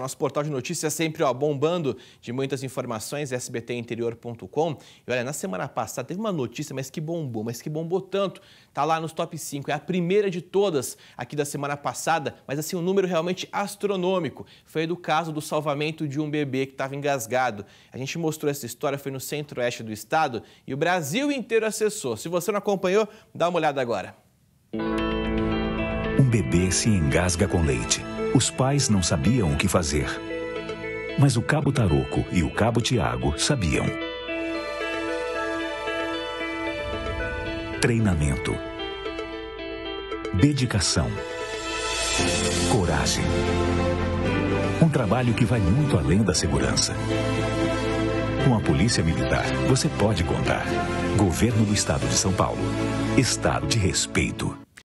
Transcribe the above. Nosso portal de notícias sempre bombando de muitas informações, sbtinterior.com. E olha, na semana passada teve uma notícia, mas que bombou tanto. Tá lá nos top 5, é a primeira de todas aqui da semana passada, mas assim, um número realmente astronômico. Foi do caso do salvamento de um bebê que estava engasgado. A gente mostrou essa história, foi no centro-oeste do estado e o Brasil inteiro acessou. Se você não acompanhou, dá uma olhada agora. Um bebê se engasga com leite. Os pais não sabiam o que fazer, mas o Cabo Taroco e o Cabo Tiago sabiam. Treinamento, dedicação, coragem. Um trabalho que vai muito além da segurança. Com a Polícia Militar, você pode contar. Governo do Estado de São Paulo. Estado de respeito.